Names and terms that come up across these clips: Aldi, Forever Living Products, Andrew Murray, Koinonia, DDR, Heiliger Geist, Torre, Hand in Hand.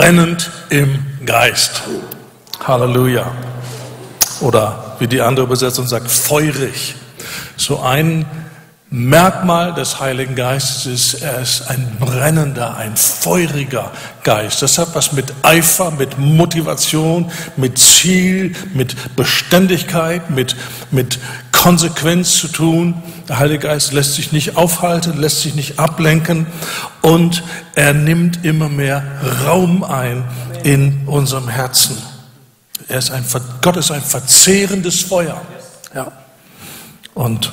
brennend im Geist. Halleluja. Oder wie die andere Übersetzung sagt, feurig. So ein Merkmal des Heiligen Geistes ist, er ist ein brennender, ein feuriger Geist. Das hat was mit Eifer, mit Motivation, mit Ziel, mit Beständigkeit, mit Konsequenz zu tun. Der Heilige Geist lässt sich nicht aufhalten, lässt sich nicht ablenken und er nimmt immer mehr Raum ein in unserem Herzen. Gott ist ein verzehrendes Feuer. Ja. Und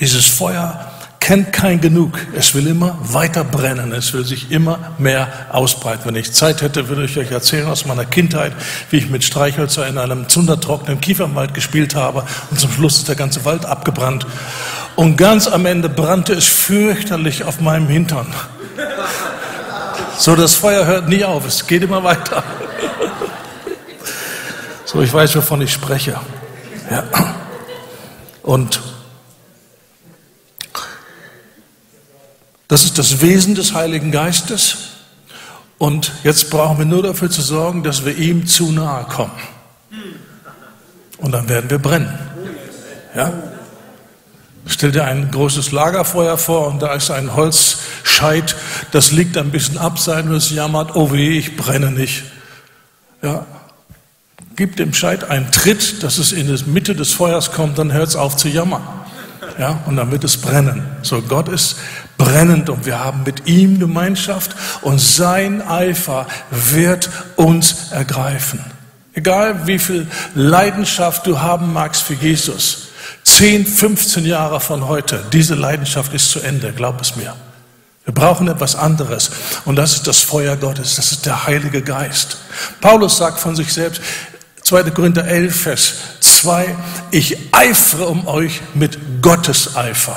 dieses Feuer kennt kein Genug. Es will immer weiter brennen. Es will sich immer mehr ausbreiten. Wenn ich Zeit hätte, würde ich euch erzählen aus meiner Kindheit, wie ich mit Streichhölzer in einem zundertrockenen Kiefernwald gespielt habe. Und zum Schluss ist der ganze Wald abgebrannt. Und ganz am Ende brannte es fürchterlich auf meinem Hintern. So, das Feuer hört nie auf. Es geht immer weiter. So, ich weiß, wovon ich spreche. Ja. Und das ist das Wesen des Heiligen Geistes. Und jetzt brauchen wir nur dafür zu sorgen, dass wir ihm zu nahe kommen. Und dann werden wir brennen. Ja? Stell dir ein großes Lagerfeuer vor und da ist ein Holzscheit, das liegt ein bisschen abseits und es jammert, oh weh, ich brenne nicht. Ja? Gib dem Scheit einen Tritt, dass es in die Mitte des Feuers kommt, dann hört es auf zu jammern. Ja, und dann wird es brennen. So, Gott ist brennend und wir haben mit ihm Gemeinschaft und sein Eifer wird uns ergreifen. Egal wie viel Leidenschaft du haben magst für Jesus, 10, 15 Jahre von heute, diese Leidenschaft ist zu Ende, glaub es mir. Wir brauchen etwas anderes und das ist das Feuer Gottes, das ist der Heilige Geist. Paulus sagt von sich selbst, 2. Korinther 11, Vers 2, ich eifere um euch mit Gottes Eifer.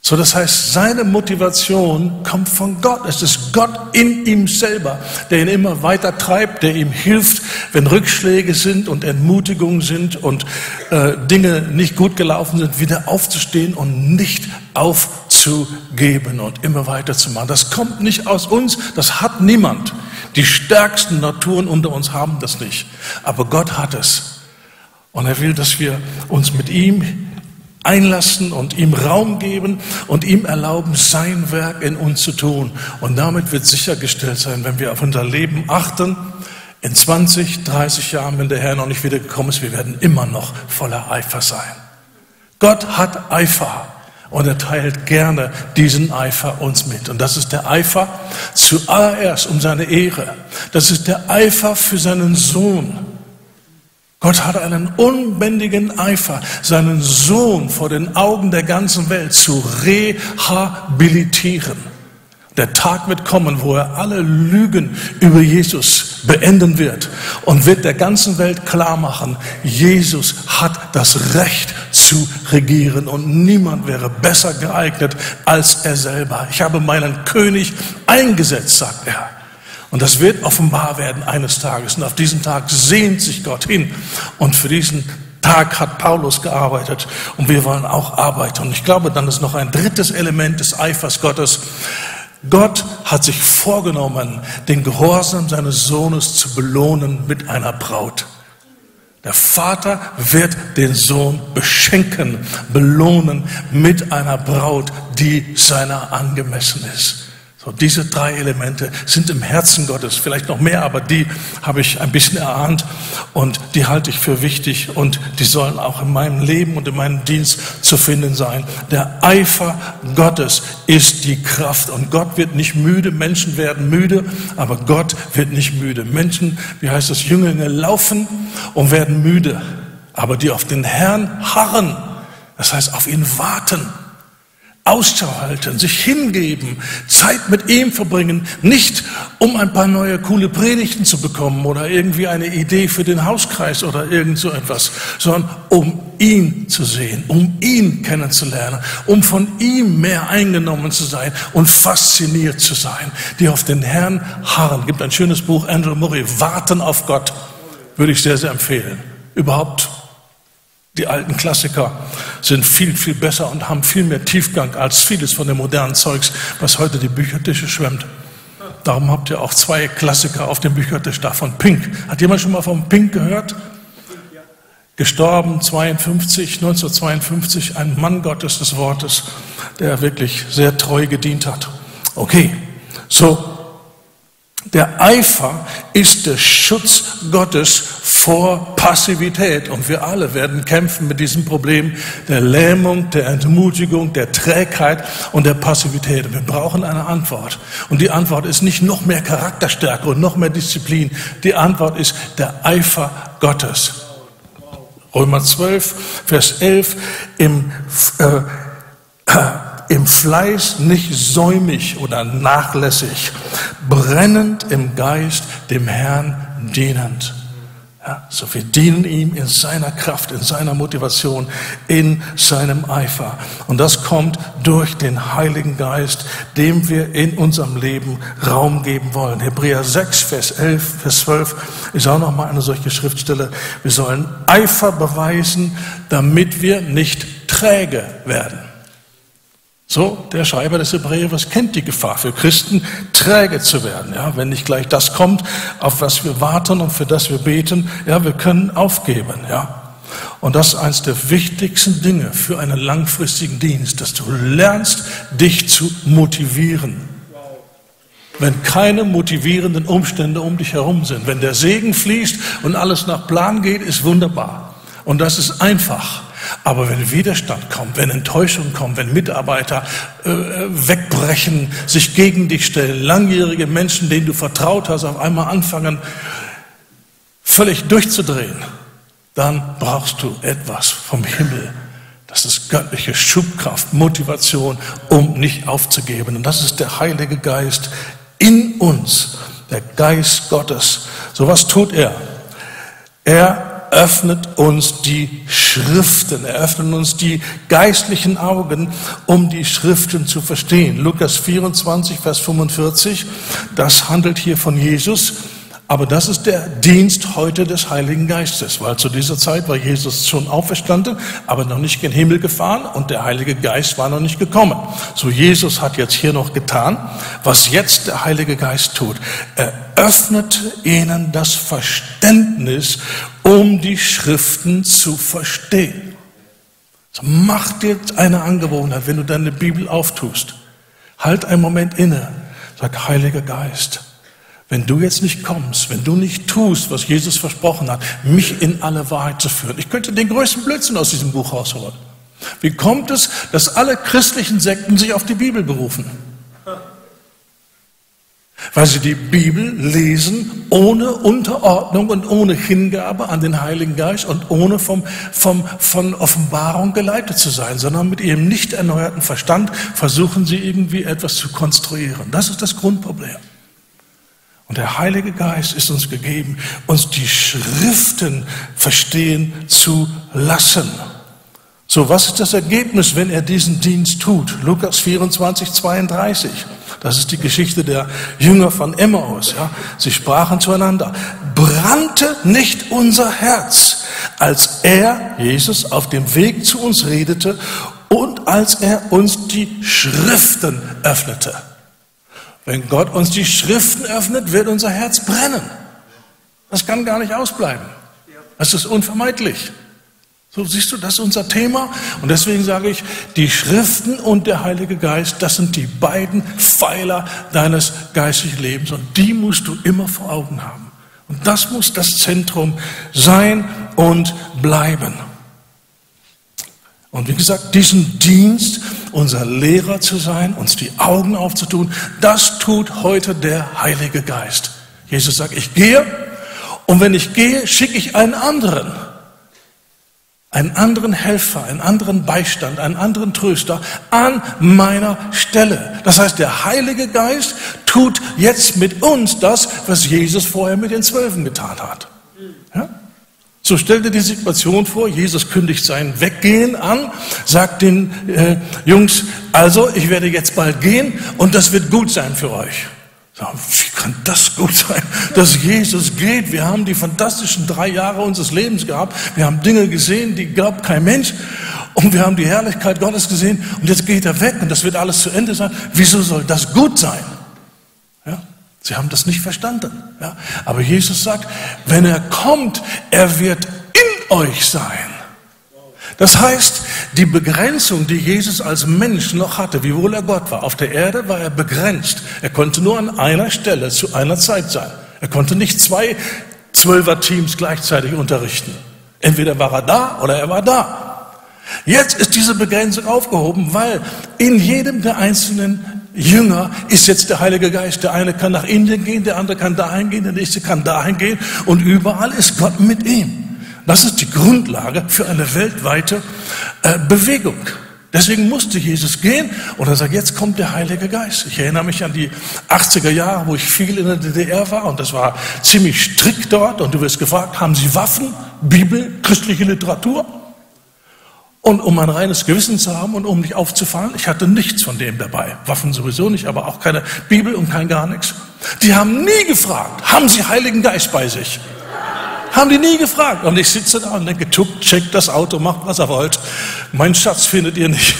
So, das heißt, seine Motivation kommt von Gott. Es ist Gott in ihm selber, der ihn immer weiter treibt, der ihm hilft, wenn Rückschläge sind und Entmutigungen sind und Dinge nicht gut gelaufen sind, wieder aufzustehen und nicht aufzugeben und immer weiterzumachen. Das kommt nicht aus uns, das hat niemand. Die stärksten Naturen unter uns haben das nicht. Aber Gott hat es. Und er will, dass wir uns mit ihm einlassen und ihm Raum geben und ihm erlauben, sein Werk in uns zu tun. Und damit wird sichergestellt sein, wenn wir auf unser Leben achten, in 20, 30 Jahren, wenn der Herr noch nicht wiedergekommen ist, wir werden immer noch voller Eifer sein. Gott hat Eifer. Und er teilt gerne diesen Eifer uns mit. Und das ist der Eifer zuallererst um seine Ehre. Das ist der Eifer für seinen Sohn. Gott hat einen unbändigen Eifer, seinen Sohn vor den Augen der ganzen Welt zu rehabilitieren. Der Tag wird kommen, wo er alle Lügen über Jesus beenden wird und wird der ganzen Welt klar machen, Jesus hat das Recht zu regieren und niemand wäre besser geeignet als er selber. Ich habe meinen König eingesetzt, sagt er. Und das wird offenbar werden eines Tages. Und auf diesen Tag sehnt sich Gott hin. Und für diesen Tag hat Paulus gearbeitet und wir wollen auch arbeiten. Und ich glaube, dann ist noch ein drittes Element des Eifers Gottes. Gott hat sich vorgenommen, den Gehorsam seines Sohnes zu belohnen mit einer Braut. Der Vater wird den Sohn beschenken, belohnen mit einer Braut, die seiner angemessen ist. So, diese drei Elemente sind im Herzen Gottes, vielleicht noch mehr, aber die habe ich ein bisschen erahnt und die halte ich für wichtig und die sollen auch in meinem Leben und in meinem Dienst zu finden sein. Der Eifer Gottes ist die Kraft und Gott wird nicht müde, Menschen werden müde, aber Gott wird nicht müde. Menschen, wie heißt es, Jünglinge laufen und werden müde, aber die auf den Herrn harren, das heißt auf ihn warten. Ausschau halten, sich hingeben, Zeit mit ihm verbringen, nicht um ein paar neue coole Predigten zu bekommen oder irgendwie eine Idee für den Hauskreis oder irgend so etwas, sondern um ihn zu sehen, um ihn kennenzulernen, um von ihm mehr eingenommen zu sein und fasziniert zu sein, die auf den Herrn harren. Es gibt ein schönes Buch, Andrew Murray, Warten auf Gott, würde ich sehr, sehr empfehlen. Überhaupt die alten Klassiker sind viel, viel besser und haben viel mehr Tiefgang als vieles von dem modernen Zeugs, was heute die Büchertische schwemmt. Darum habt ihr auch zwei Klassiker auf dem Büchertisch da von Pink. Hat jemand schon mal von Pink gehört? Ja. Gestorben 1952, ein Mann Gottes des Wortes, der wirklich sehr treu gedient hat. Okay, so. Der Eifer ist der Schutz Gottes vor Passivität. Und wir alle werden kämpfen mit diesem Problem der Lähmung, der Entmutigung, der Trägheit und der Passivität. Wir brauchen eine Antwort. Und die Antwort ist nicht noch mehr Charakterstärke und noch mehr Disziplin. Die Antwort ist der Eifer Gottes. Römer 12, Vers 11, im Fleiß nicht säumig oder nachlässig, brennend im Geist, dem Herrn dienend. Ja, so wir dienen ihm in seiner Kraft, in seiner Motivation, in seinem Eifer. Und das kommt durch den Heiligen Geist, dem wir in unserem Leben Raum geben wollen. Hebräer 6, Vers 11, Vers 12 ist auch nochmal eine solche Schriftstelle. Wir sollen Eifer beweisen, damit wir nicht träge werden. So, der Schreiber des Hebräers kennt die Gefahr für Christen, träge zu werden. Ja, wenn nicht gleich das kommt, auf was wir warten und für das wir beten, ja, wir können aufgeben. Ja. Und das ist eines der wichtigsten Dinge für einen langfristigen Dienst, dass du lernst, dich zu motivieren. Wenn keine motivierenden Umstände um dich herum sind, wenn der Segen fließt und alles nach Plan geht, ist wunderbar. Und das ist einfach. Aber wenn Widerstand kommt, wenn Enttäuschung kommt, wenn Mitarbeiter wegbrechen, sich gegen dich stellen, langjährige Menschen, denen du vertraut hast, auf einmal anfangen, völlig durchzudrehen, dann brauchst du etwas vom Himmel. Das ist göttliche Schubkraft, Motivation, um nicht aufzugeben. Und das ist der Heilige Geist in uns, der Geist Gottes. So was tut er? Er öffnet uns die Schriften, er öffnet uns die geistlichen Augen, um die Schriften zu verstehen. Lukas 24, Vers 45, das handelt hier von Jesus, aber das ist der Dienst heute des Heiligen Geistes, weil zu dieser Zeit war Jesus schon auferstanden, aber noch nicht in den Himmel gefahren und der Heilige Geist war noch nicht gekommen. So Jesus hat jetzt hier noch getan, was jetzt der Heilige Geist tut. Er öffnet ihnen das Verständnis, um die Schriften zu verstehen. So mach dir eine Angewohnheit, wenn du deine Bibel auftust. Halt einen Moment inne, sag, Heiliger Geist, wenn du jetzt nicht kommst, wenn du nicht tust, was Jesus versprochen hat, mich in alle Wahrheit zu führen. Ich könnte den größten Blödsinn aus diesem Buch rausholen. Wie kommt es, dass alle christlichen Sekten sich auf die Bibel berufen? Weil sie die Bibel lesen ohne Unterordnung und ohne Hingabe an den Heiligen Geist und ohne von Offenbarung geleitet zu sein, sondern mit ihrem nicht erneuerten Verstand versuchen sie irgendwie etwas zu konstruieren. Das ist das Grundproblem. Und der Heilige Geist ist uns gegeben, uns die Schriften verstehen zu lassen. So, was ist das Ergebnis, wenn er diesen Dienst tut? Lukas 24, 32. Das ist die Geschichte der Jünger von Emmaus. Ja? Sie sprachen zueinander. Brannte nicht unser Herz, als er, Jesus, auf dem Weg zu uns redete und als er uns die Schriften öffnete? Wenn Gott uns die Schriften öffnet, wird unser Herz brennen. Das kann gar nicht ausbleiben. Das ist unvermeidlich. So siehst du, das ist unser Thema. Und deswegen sage ich, die Schriften und der Heilige Geist, das sind die beiden Pfeiler deines geistlichen Lebens. Und die musst du immer vor Augen haben. Und das muss das Zentrum sein und bleiben. Und wie gesagt, diesen Dienst, unser Lehrer zu sein, uns die Augen aufzutun, das tut heute der Heilige Geist. Jesus sagt, ich gehe und wenn ich gehe, schicke ich einen anderen Helfer, einen anderen Beistand, einen anderen Tröster an meiner Stelle. Das heißt, der Heilige Geist tut jetzt mit uns das, was Jesus vorher mit den Zwölfen getan hat. Ja? So stell dir die Situation vor, Jesus kündigt sein Weggehen an, sagt den Jungs, also ich werde jetzt bald gehen und das wird gut sein für euch. Wie kann das gut sein, dass Jesus geht? Wir haben die fantastischen 3 Jahre unseres Lebens gehabt, wir haben Dinge gesehen, die glaubt kein Mensch und wir haben die Herrlichkeit Gottes gesehen und jetzt geht er weg und das wird alles zu Ende sein. Wieso soll das gut sein? Ja? Sie haben das nicht verstanden. Ja? Aber Jesus sagt, wenn er kommt, er wird in euch sein. Das heißt, die Begrenzung, die Jesus als Mensch noch hatte, wiewohl er Gott war, auf der Erde war er begrenzt. Er konnte nur an einer Stelle zu einer Zeit sein. Er konnte nicht 2 Zwölfer-Teams gleichzeitig unterrichten. Entweder war er da oder er war da. Jetzt ist diese Begrenzung aufgehoben, weil in jedem der einzelnen Jünger ist jetzt der Heilige Geist. Der eine kann nach Indien gehen, der andere kann dahin gehen, der nächste kann dahin gehen und überall ist Gott mit ihm. Das ist die Grundlage für eine weltweite Bewegung. Deswegen musste Jesus gehen und er sagt, jetzt kommt der Heilige Geist. Ich erinnere mich an die 80er Jahre, wo ich viel in der DDR war und das war ziemlich strikt dort und du wirst gefragt, haben Sie Waffen, Bibel, christliche Literatur? Und um ein reines Gewissen zu haben und um nicht aufzufallen, ich hatte nichts von dem dabei. Waffen sowieso nicht, aber auch keine Bibel und kein gar nichts. Die haben nie gefragt, haben Sie Heiligen Geist bei sich? Haben die nie gefragt. Und ich sitze da und denke, checkt das Auto, macht was er wollt. Mein Schatz findet ihr nicht.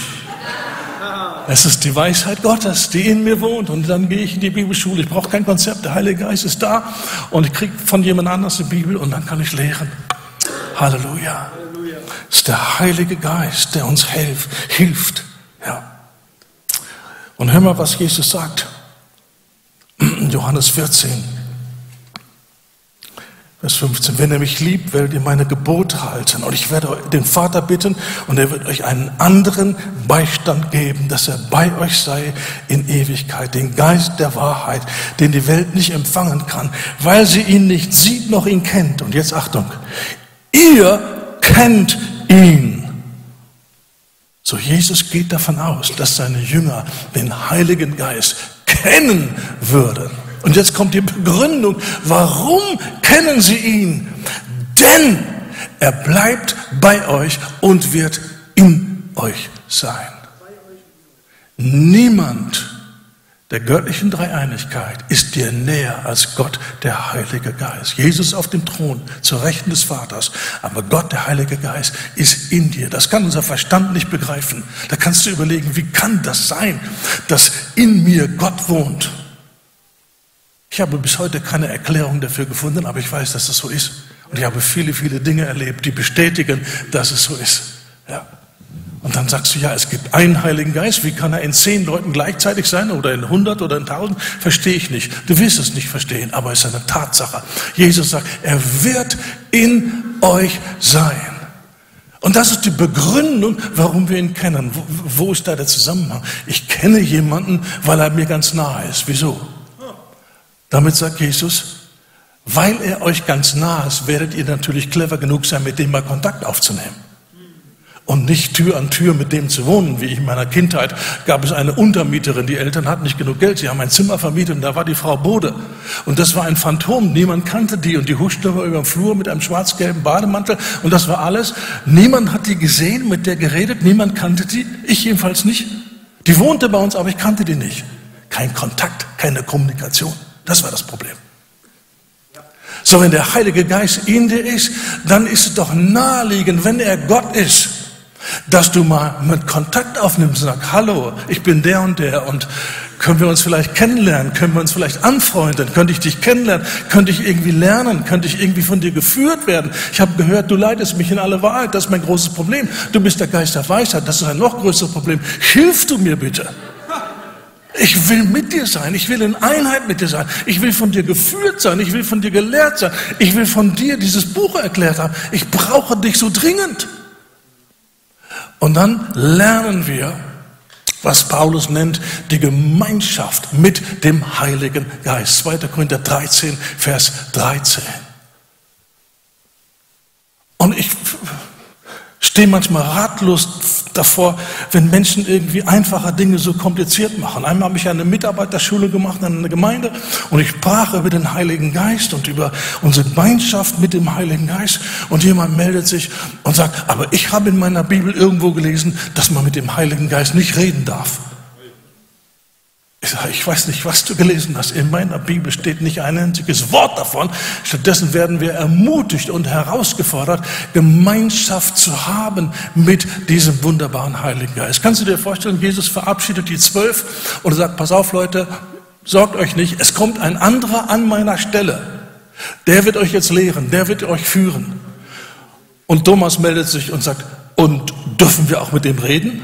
Es ist die Weisheit Gottes, die in mir wohnt. Und dann gehe ich in die Bibelschule. Ich brauche kein Konzept. Der Heilige Geist ist da. Und ich kriege von jemand anders die Bibel und dann kann ich lehren. Halleluja. Es ist der Heilige Geist, der uns hilft. Ja. Und hör mal, was Jesus sagt. Johannes 14. Vers 15, wenn ihr mich liebt, werdet ihr meine Gebote halten und ich werde den Vater bitten und er wird euch einen anderen Beistand geben, dass er bei euch sei in Ewigkeit, den Geist der Wahrheit, den die Welt nicht empfangen kann, weil sie ihn nicht sieht noch ihn kennt. Und jetzt Achtung, ihr kennt ihn. So, Jesus geht davon aus, dass seine Jünger den Heiligen Geist kennen würden. Und jetzt kommt die Begründung, warum kennen sie ihn? Denn er bleibt bei euch und wird in euch sein. Niemand der göttlichen Dreieinigkeit ist dir näher als Gott, der Heilige Geist. Jesus auf dem Thron, zur Rechten des Vaters, aber Gott, der Heilige Geist, ist in dir. Das kann unser Verstand nicht begreifen. Da kannst du überlegen, wie kann das sein, dass in mir Gott wohnt? Ich habe bis heute keine Erklärung dafür gefunden, aber ich weiß, dass es so ist. Und ich habe viele, viele Dinge erlebt, die bestätigen, dass es so ist. Ja. Und dann sagst du, ja, es gibt einen Heiligen Geist, wie kann er in 10 Leuten gleichzeitig sein oder in 100 oder in 1000? Verstehe ich nicht. Du wirst es nicht verstehen, aber es ist eine Tatsache. Jesus sagt, er wird in euch sein. Und das ist die Begründung, warum wir ihn kennen. Wo ist da der Zusammenhang? Ich kenne jemanden, weil er mir ganz nahe ist. Wieso? Damit sagt Jesus, weil er euch ganz nah ist, werdet ihr natürlich clever genug sein, mit dem mal Kontakt aufzunehmen. Und nicht Tür an Tür mit dem zu wohnen. Wie ich in meiner Kindheit gab es eine Untermieterin, die Eltern hatten nicht genug Geld, sie haben ein Zimmer vermietet und da war die Frau Bode. Und das war ein Phantom, niemand kannte die und die huschte über den Flur mit einem schwarz-gelben Bademantel und das war alles. Niemand hat die gesehen, mit der geredet, niemand kannte die, ich jedenfalls nicht. Die wohnte bei uns, aber ich kannte die nicht. Kein Kontakt, keine Kommunikation. Das war das Problem. So, wenn der Heilige Geist in dir ist, dann ist es doch naheliegend, wenn er Gott ist, dass du mal mit Kontakt aufnimmst und sagst, hallo, ich bin der und können wir uns vielleicht kennenlernen, können wir uns vielleicht anfreunden, könnte ich dich kennenlernen, könnte ich irgendwie lernen, könnte ich irgendwie von dir geführt werden. Ich habe gehört, du leitest mich in alle Wahrheit, das ist mein großes Problem. Du bist der Geist der Weisheit, das ist ein noch größeres Problem. Hilf du mir bitte. Ich will mit dir sein, ich will in Einheit mit dir sein, ich will von dir geführt sein, ich will von dir gelehrt sein, ich will von dir dieses Buch erklärt haben, ich brauche dich so dringend. Und dann lernen wir, was Paulus nennt, die Gemeinschaft mit dem Heiligen Geist. 2. Korinther 13, Vers 13. Und ich stehe manchmal ratlos davor, wenn Menschen irgendwie einfache Dinge so kompliziert machen. Einmal habe ich eine Mitarbeiterschule gemacht an einer Gemeinde und ich sprach über den Heiligen Geist und über unsere Gemeinschaft mit dem Heiligen Geist und jemand meldet sich und sagt, aber ich habe in meiner Bibel irgendwo gelesen, dass man mit dem Heiligen Geist nicht reden darf. Ich sage, ich weiß nicht, was du gelesen hast. In meiner Bibel steht nicht ein einziges Wort davon. Stattdessen werden wir ermutigt und herausgefordert, Gemeinschaft zu haben mit diesem wunderbaren Heiligen Geist. Kannst du dir vorstellen, Jesus verabschiedet die 12 und sagt, pass auf Leute, Sorgt euch nicht, es kommt ein anderer an meiner Stelle. Der wird euch jetzt lehren, der wird euch führen. Und Thomas meldet sich und sagt, und dürfen wir auch mit dem reden?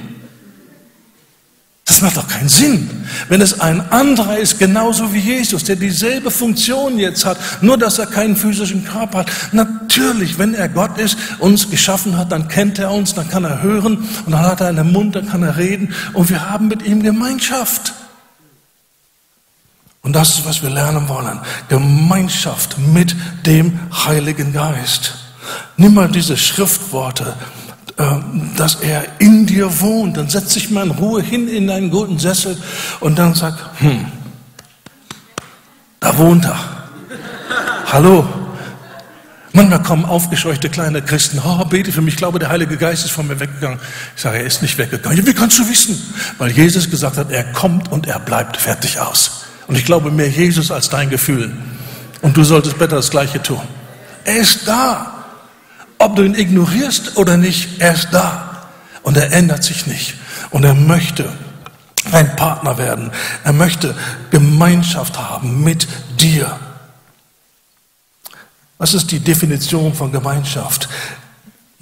Das macht doch keinen Sinn. Wenn es ein anderer ist, genauso wie Jesus, der dieselbe Funktion jetzt hat, nur dass er keinen physischen Körper hat. Natürlich, wenn er Gott ist, uns geschaffen hat, dann kennt er uns, dann kann er hören und dann hat er einen Mund, dann kann er reden und wir haben mit ihm Gemeinschaft. Und das ist, was wir lernen wollen. Gemeinschaft mit dem Heiligen Geist. Nimm mal diese Schriftworte, dass er in dir wohnt. Dann setz dich mal in Ruhe hin in deinen guten Sessel und dann sag, da wohnt er. Hallo. Manchmal kommen aufgescheuchte kleine Christen, oh, bete für mich, ich glaube, der Heilige Geist ist von mir weggegangen. Ich sage, er ist nicht weggegangen. Wie kannst du wissen? Weil Jesus gesagt hat, er kommt und er bleibt, fertig aus. Und ich glaube mehr Jesus als dein Gefühl. Und du solltest besser das Gleiche tun. Er ist da. Ob du ihn ignorierst oder nicht, er ist da. Und er ändert sich nicht. Und er möchte ein Partner werden. Er möchte Gemeinschaft haben mit dir. Was ist die Definition von Gemeinschaft?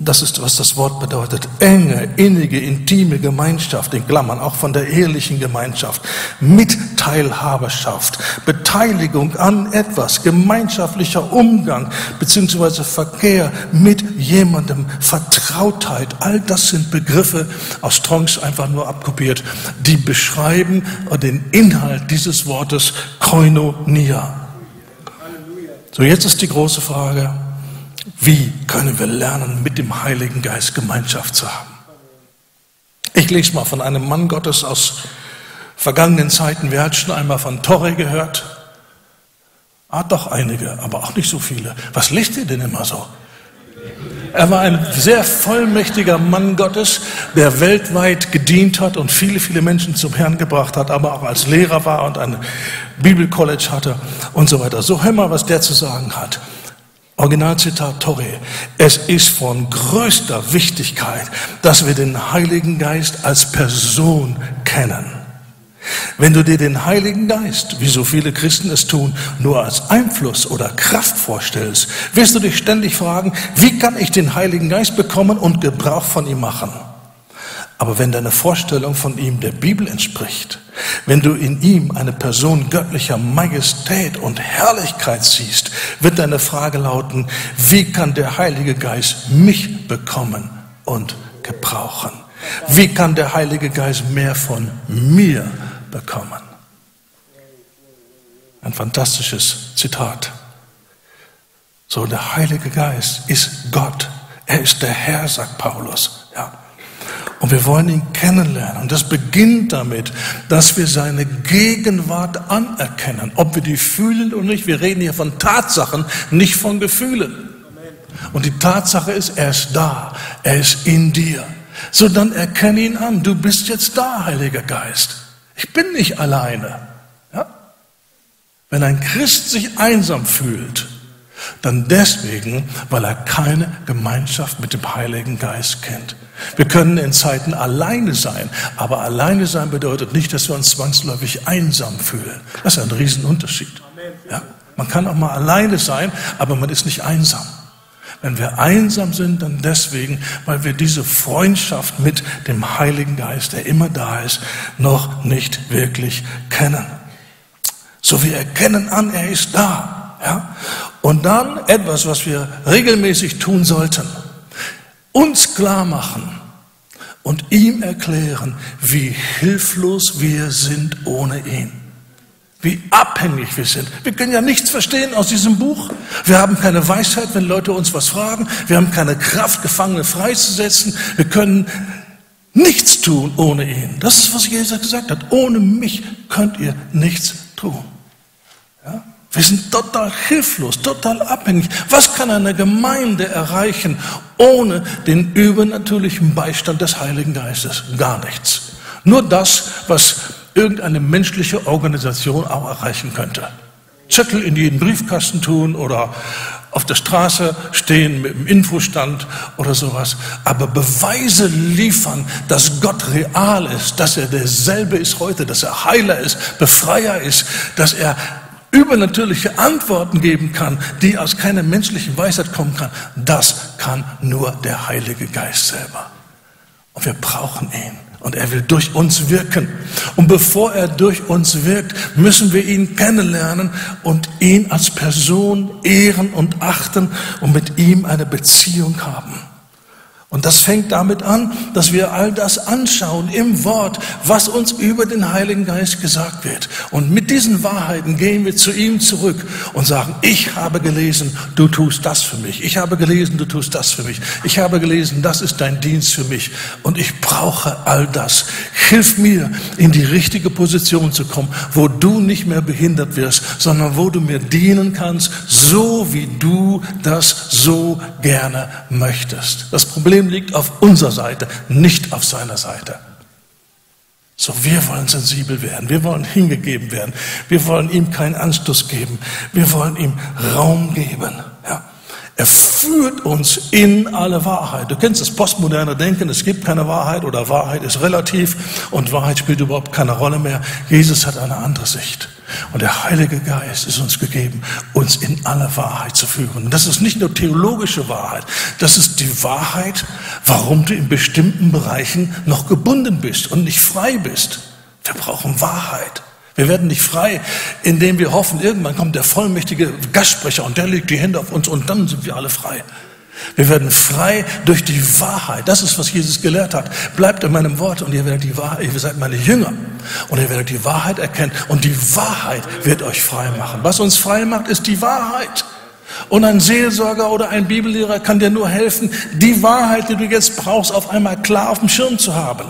Das ist, was das Wort bedeutet. Enge, innige, intime Gemeinschaft, in Klammern, auch von der ehelichen Gemeinschaft. Mitteilhaberschaft, Beteiligung an etwas, gemeinschaftlicher Umgang bzw. Verkehr mit jemandem, Vertrautheit. All das sind Begriffe aus Strongs einfach nur abkopiert, die beschreiben den Inhalt dieses Wortes Koinonia. So, jetzt ist die große Frage. Wie können wir lernen, mit dem Heiligen Geist Gemeinschaft zu haben? Ich lese mal von einem Mann Gottes aus vergangenen Zeiten. Wer hat schon einmal von Torre gehört? Ah, doch einige, aber auch nicht so viele. Was lest ihr denn immer so? Er war ein sehr vollmächtiger Mann Gottes, der weltweit gedient hat und viele, viele Menschen zum Herrn gebracht hat, aber auch als Lehrer war und ein Bibelcollege hatte und so weiter. So, hör mal, was der zu sagen hat. Originalzitat Torre: Es ist von größter Wichtigkeit, dass wir den Heiligen Geist als Person kennen. Wenn du dir den Heiligen Geist, wie so viele Christen es tun, nur als Einfluss oder Kraft vorstellst, wirst du dich ständig fragen, wie kann ich den Heiligen Geist bekommen und Gebrauch von ihm machen? Aber wenn deine Vorstellung von ihm der Bibel entspricht, wenn du in ihm eine Person göttlicher Majestät und Herrlichkeit siehst, wird deine Frage lauten, wie kann der Heilige Geist mich bekommen und gebrauchen? Wie kann der Heilige Geist mehr von mir bekommen? Ein fantastisches Zitat. So, der Heilige Geist ist Gott. Er ist der Herr, sagt Paulus. Ja. Und wir wollen ihn kennenlernen. Und das beginnt damit, dass wir seine Gegenwart anerkennen. Ob wir die fühlen oder nicht. Wir reden hier von Tatsachen, nicht von Gefühlen. Und die Tatsache ist, er ist da. Er ist in dir. So, dann erkenne ihn an. Du bist jetzt da, Heiliger Geist. Ich bin nicht alleine. Ja? Wenn ein Christ sich einsam fühlt, dann deswegen, weil er keine Gemeinschaft mit dem Heiligen Geist kennt. Wir können in Zeiten alleine sein, aber alleine sein bedeutet nicht, dass wir uns zwangsläufig einsam fühlen. Das ist ein Riesenunterschied. Ja? Man kann auch mal alleine sein, aber man ist nicht einsam. Wenn wir einsam sind, dann deswegen, weil wir diese Freundschaft mit dem Heiligen Geist, der immer da ist, noch nicht wirklich kennen. So, wir erkennen an, er ist da. Ja? Und dann etwas, was wir regelmäßig tun sollten. Uns klar machen und ihm erklären, wie hilflos wir sind ohne ihn. Wie abhängig wir sind. Wir können ja nichts verstehen aus diesem Buch. Wir haben keine Weisheit, wenn Leute uns was fragen. Wir haben keine Kraft, Gefangene freizusetzen. Wir können nichts tun ohne ihn. Das ist, was Jesus gesagt hat. Ohne mich könnt ihr nichts tun. Ja? Wir sind total hilflos, total abhängig. Was kann eine Gemeinde erreichen ohne den übernatürlichen Beistand des Heiligen Geistes? Gar nichts. Nur das, was irgendeine menschliche Organisation auch erreichen könnte. Zettel in jeden Briefkasten tun oder auf der Straße stehen mit dem Infostand oder sowas, aber Beweise liefern, dass Gott real ist, dass er derselbe ist heute, dass er Heiler ist, Befreier ist, dass er übernatürliche Antworten geben kann, die aus keiner menschlichen Weisheit kommen kann, das kann nur der Heilige Geist selber. Und wir brauchen ihn. Und er will durch uns wirken. Und bevor er durch uns wirkt, müssen wir ihn kennenlernen und ihn als Person ehren und achten und mit ihm eine Beziehung haben. Und das fängt damit an, dass wir all das anschauen im Wort, was uns über den Heiligen Geist gesagt wird. Und mit diesen Wahrheiten gehen wir zu ihm zurück und sagen, ich habe gelesen, du tust das für mich. Ich habe gelesen, du tust das für mich. Ich habe gelesen, das ist dein Dienst für mich. Und ich brauche all das. Hilf mir, in die richtige Position zu kommen, wo du nicht mehr behindert wirst, sondern wo du mir dienen kannst, so wie du das so gerne möchtest. Das Problem liegt auf unserer Seite, nicht auf seiner Seite. So, wir wollen sensibel werden, wir wollen hingegeben werden, wir wollen ihm keinen Anstoß geben, wir wollen ihm Raum geben. Ja. Er führt uns in alle Wahrheit. Du kennst das postmoderne Denken, es gibt keine Wahrheit oder Wahrheit ist relativ und Wahrheit spielt überhaupt keine Rolle mehr. Jesus hat eine andere Sicht. Und der Heilige Geist ist uns gegeben, uns in aller Wahrheit zu führen. Und das ist nicht nur theologische Wahrheit, das ist die Wahrheit, warum du in bestimmten Bereichen noch gebunden bist und nicht frei bist. Wir brauchen Wahrheit. Wir werden nicht frei, indem wir hoffen, irgendwann kommt der vollmächtige Gastsprecher und der legt die Hände auf uns und dann sind wir alle frei. Wir werden frei durch die Wahrheit. Das ist, was Jesus gelehrt hat. Bleibt in meinem Wort und ihr werdet die Wahrheit, ihr seid meine Jünger. Und ihr werdet die Wahrheit erkennen. Und die Wahrheit wird euch frei machen. Was uns frei macht, ist die Wahrheit. Und ein Seelsorger oder ein Bibellehrer kann dir nur helfen, die Wahrheit, die du jetzt brauchst, auf einmal klar auf dem Schirm zu haben.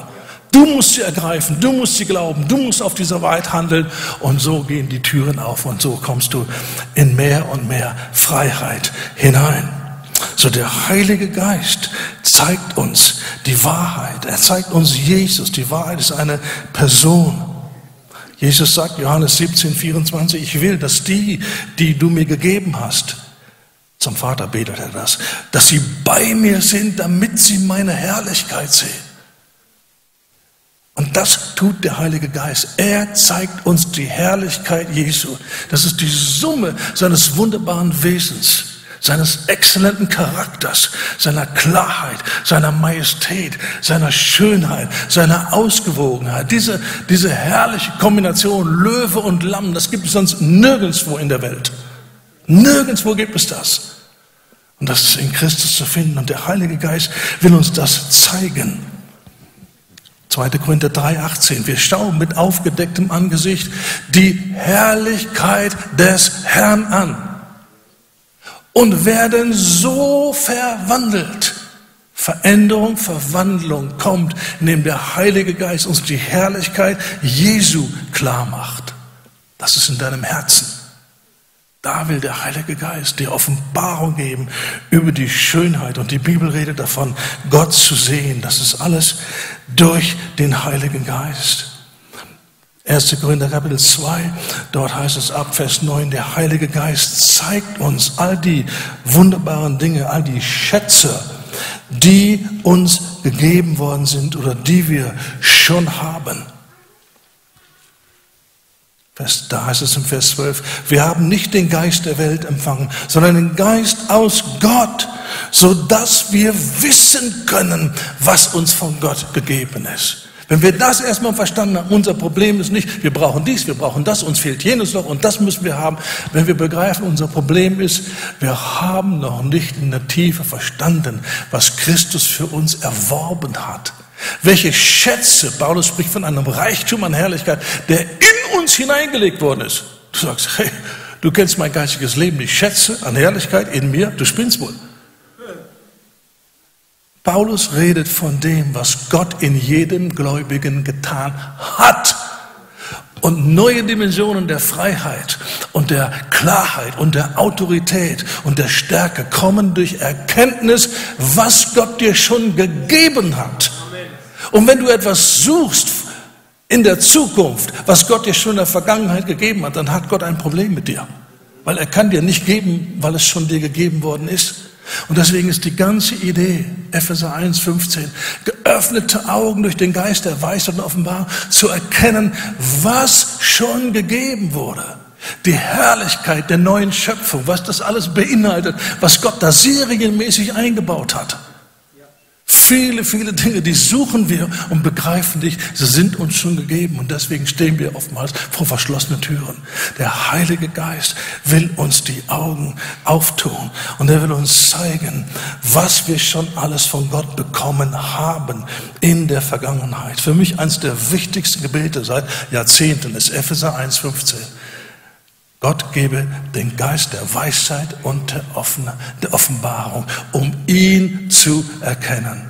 Du musst sie ergreifen, du musst sie glauben, du musst auf dieser Wahrheit handeln. Und so gehen die Türen auf und so kommst du in mehr und mehr Freiheit hinein. So, der Heilige Geist zeigt uns die Wahrheit. Er zeigt uns Jesus. Die Wahrheit ist eine Person. Jesus sagt, Johannes 17, 24, ich will, dass die, die du mir gegeben hast, zum Vater betet er das, dass sie bei mir sind, damit sie meine Herrlichkeit sehen. Und das tut der Heilige Geist. Er zeigt uns die Herrlichkeit Jesu. Das ist die Summe seines wunderbaren Wesens, seines exzellenten Charakters, seiner Klarheit, seiner Majestät, seiner Schönheit, seiner Ausgewogenheit. Diese herrliche Kombination Löwe und Lamm, das gibt es sonst nirgendwo in der Welt. Nirgendwo gibt es das. Und das ist in Christus zu finden. Und der Heilige Geist will uns das zeigen. 2. Korinther 3,18. Wir schauen mit aufgedecktem Angesicht die Herrlichkeit des Herrn an. Und werden so verwandelt. Veränderung, Verwandlung kommt, indem der Heilige Geist uns die Herrlichkeit Jesu klar macht. Das ist in deinem Herzen. Da will der Heilige Geist dir Offenbarung geben über die Schönheit. Und die Bibel redet davon, Gott zu sehen. Das ist alles durch den Heiligen Geist. 1. Korinther Kapitel 2, dort heißt es ab Vers 9, der Heilige Geist zeigt uns all die wunderbaren Dinge, all die Schätze, die uns gegeben worden sind oder die wir schon haben. Da heißt es im Vers 12, wir haben nicht den Geist der Welt empfangen, sondern den Geist aus Gott, sodass wir wissen können, was uns von Gott gegeben ist. Wenn wir das erstmal verstanden haben, unser Problem ist nicht, wir brauchen dies, wir brauchen das, uns fehlt jenes noch und das müssen wir haben. Wenn wir begreifen, unser Problem ist, wir haben noch nicht in der Tiefe verstanden, was Christus für uns erworben hat. Welche Schätze, Paulus spricht von einem Reichtum an Herrlichkeit, der in uns hineingelegt worden ist. Du sagst, hey, du kennst mein geistiges Leben, die Schätze an Herrlichkeit in mir, du spinnst wohl. Paulus redet von dem, was Gott in jedem Gläubigen getan hat und neue Dimensionen der Freiheit und der Klarheit und der Autorität und der Stärke kommen durch Erkenntnis, was Gott dir schon gegeben hat. Und wenn du etwas suchst in der Zukunft, was Gott dir schon in der Vergangenheit gegeben hat, dann hat Gott ein Problem mit dir. Weil er kann dir nicht geben, weil es schon dir gegeben worden ist. Und deswegen ist die ganze Idee, Epheser 1,15, geöffnete Augen durch den Geist der Weisheit und Offenbarung, zu erkennen, was schon gegeben wurde. Die Herrlichkeit der neuen Schöpfung, was das alles beinhaltet, was Gott da serienmäßig eingebaut hat. Viele, viele Dinge, die suchen wir und begreifen nicht, sie sind uns schon gegeben. Und deswegen stehen wir oftmals vor verschlossenen Türen. Der Heilige Geist will uns die Augen auftun. Und er will uns zeigen, was wir schon alles von Gott bekommen haben in der Vergangenheit. Für mich eines der wichtigsten Gebete seit Jahrzehnten ist Epheser 1,15. Gott gebe den Geist der Weisheit und der Offenbarung, um ihn zu erkennen.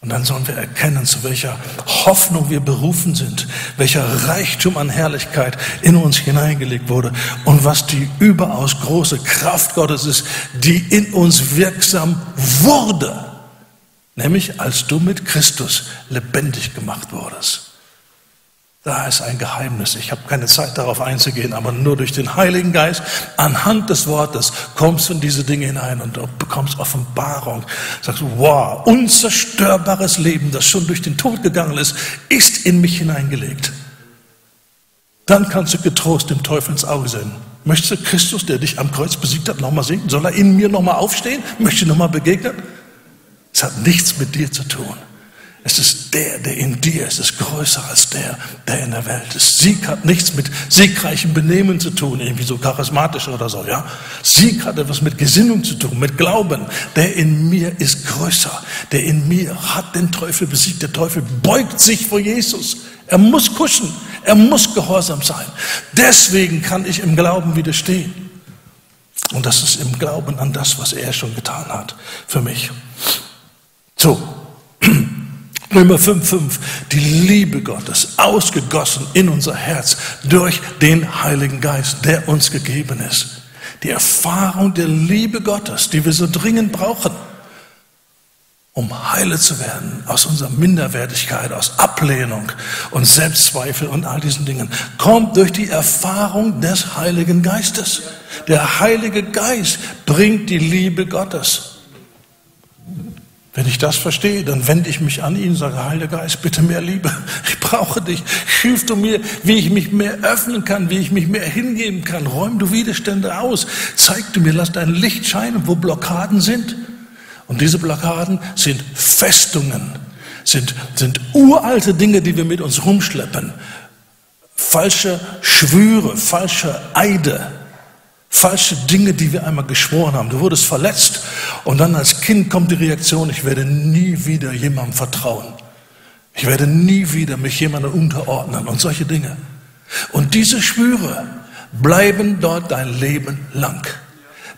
Und dann sollen wir erkennen, zu welcher Hoffnung wir berufen sind, welcher Reichtum an Herrlichkeit in uns hineingelegt wurde und was die überaus große Kraft Gottes ist, die in uns wirksam wurde, nämlich als du mit Christus lebendig gemacht wurdest. Da ist ein Geheimnis. Ich habe keine Zeit, darauf einzugehen, aber nur durch den Heiligen Geist, anhand des Wortes, kommst du in diese Dinge hinein und bekommst Offenbarung. Sagst du, wow, unzerstörbares Leben, das schon durch den Tod gegangen ist in mich hineingelegt. Dann kannst du getrost dem Teufel ins Auge sehen. Möchtest du Christus, der dich am Kreuz besiegt hat, nochmal sehen? Soll er in mir nochmal aufstehen? Möchtest du nochmal begegnen? Es hat nichts mit dir zu tun. Es ist der, der in dir ist, ist größer als der, der in der Welt ist. Sieg hat nichts mit siegreichem Benehmen zu tun, irgendwie so charismatisch oder so, ja. Sieg hat etwas mit Gesinnung zu tun, mit Glauben. Der in mir ist größer. Der in mir hat den Teufel besiegt. Der Teufel beugt sich vor Jesus. Er muss kuschen. Er muss gehorsam sein. Deswegen kann ich im Glauben widerstehen. Und das ist im Glauben an das, was er schon getan hat für mich. So. Römer 5,5, die Liebe Gottes, ausgegossen in unser Herz durch den Heiligen Geist, der uns gegeben ist. Die Erfahrung der Liebe Gottes, die wir so dringend brauchen, um heile zu werden aus unserer Minderwertigkeit, aus Ablehnung und Selbstzweifel und all diesen Dingen, kommt durch die Erfahrung des Heiligen Geistes. Der Heilige Geist bringt die Liebe Gottes. Wenn ich das verstehe, dann wende ich mich an ihn und sage, Heiliger Geist, bitte mehr Liebe. Ich brauche dich. Hilf du mir, wie ich mich mehr öffnen kann, wie ich mich mehr hingeben kann. Räum du Widerstände aus. Zeig du mir, lass dein Licht scheinen, wo Blockaden sind. Und diese Blockaden sind Festungen, sind uralte Dinge, die wir mit uns rumschleppen. Falsche Schwüre, falsche Eide. Falsche Dinge, die wir einmal geschworen haben. Du wurdest verletzt und dann als Kind kommt die Reaktion, ich werde nie wieder jemandem vertrauen. Ich werde nie wieder mich jemandem unterordnen und solche Dinge. Und diese Schwüre bleiben dort dein Leben lang.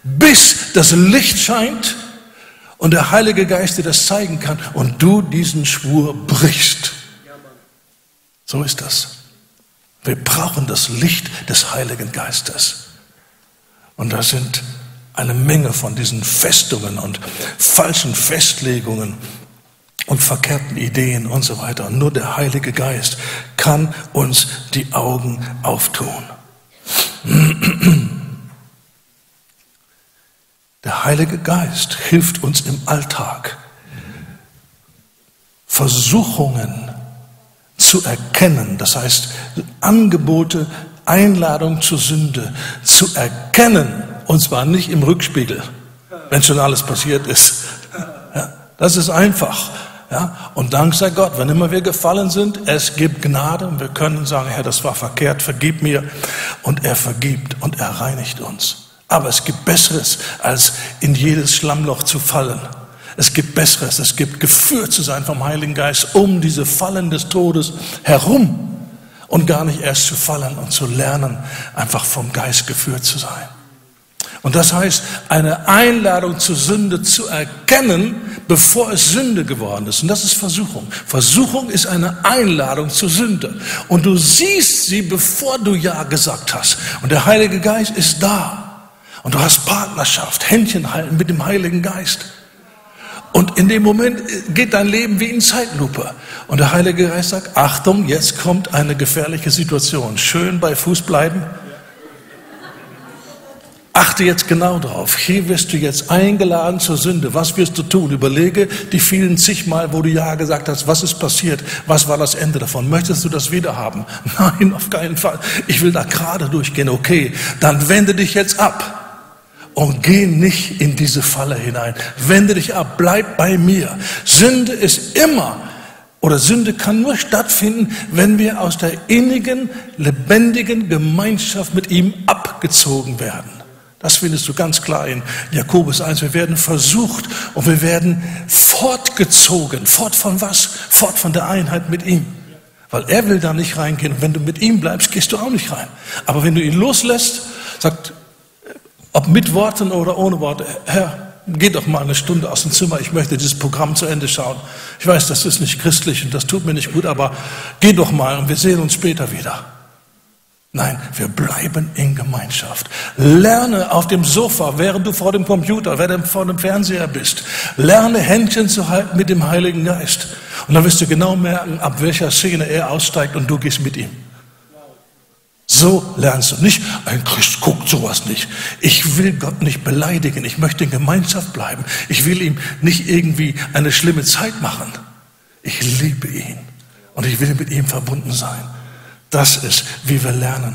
Bis das Licht scheint und der Heilige Geist dir das zeigen kann und du diesen Schwur brichst. So ist das. Wir brauchen das Licht des Heiligen Geistes. Und da sind eine Menge von diesen Festungen und falschen Festlegungen und verkehrten Ideen und so weiter. Und nur der Heilige Geist kann uns die Augen auftun. Der Heilige Geist hilft uns im Alltag, Versuchungen zu erkennen, das heißt Angebote, Einladung zur Sünde zu erkennen, und zwar nicht im Rückspiegel, wenn schon alles passiert ist. Ja, das ist einfach. Ja, und dank sei Gott, wenn immer wir gefallen sind, es gibt Gnade und wir können sagen, Herr, das war verkehrt, vergib mir. Und er vergibt und er reinigt uns. Aber es gibt Besseres, als in jedes Schlammloch zu fallen. Es gibt Besseres, es gibt geführt zu sein vom Heiligen Geist um diese Fallen des Todes herum. Und gar nicht erst zu fallen und zu lernen, einfach vom Geist geführt zu sein. Und das heißt, eine Einladung zur Sünde zu erkennen, bevor es Sünde geworden ist. Und das ist Versuchung. Versuchung ist eine Einladung zur Sünde. Und du siehst sie, bevor du Ja gesagt hast. Und der Heilige Geist ist da. Und du hast Partnerschaft, Händchen halten mit dem Heiligen Geist. Und in dem Moment geht dein Leben wie in Zeitlupe. Und der Heilige Geist sagt, Achtung, jetzt kommt eine gefährliche Situation. Schön bei Fuß bleiben. Achte jetzt genau drauf. Hier wirst du jetzt eingeladen zur Sünde. Was wirst du tun? Überlege die vielen zigmal, wo du Ja gesagt hast. Was ist passiert? Was war das Ende davon? Möchtest du das wieder haben? Nein, auf keinen Fall. Ich will da gerade durchgehen. Okay, dann wende dich jetzt ab. Und geh nicht in diese Falle hinein. Wende dich ab. Bleib bei mir. Sünde ist immer, oder Sünde kann nur stattfinden, wenn wir aus der innigen, lebendigen Gemeinschaft mit ihm abgezogen werden. Das findest du ganz klar in Jakobus 1. Wir werden versucht und wir werden fortgezogen. Fort von was? Fort von der Einheit mit ihm. Weil er will da nicht reingehen. Und wenn du mit ihm bleibst, gehst du auch nicht rein. Aber wenn du ihn loslässt, sagt, ob mit Worten oder ohne Worte, Herr, geh doch mal eine Stunde aus dem Zimmer, ich möchte dieses Programm zu Ende schauen. Ich weiß, das ist nicht christlich und das tut mir nicht gut, aber geh doch mal und wir sehen uns später wieder. Nein, wir bleiben in Gemeinschaft. Lerne auf dem Sofa, während du vor dem Computer, während du vor dem Fernseher bist. Lerne Händchen zu halten mit dem Heiligen Geist. Und dann wirst du genau merken, ab welcher Szene er aussteigt und du gehst mit ihm. So lernst du nicht. Ein Christ guckt sowas nicht. Ich will Gott nicht beleidigen. Ich möchte in Gemeinschaft bleiben. Ich will ihm nicht irgendwie eine schlimme Zeit machen. Ich liebe ihn. Und ich will mit ihm verbunden sein. Das ist, wie wir lernen.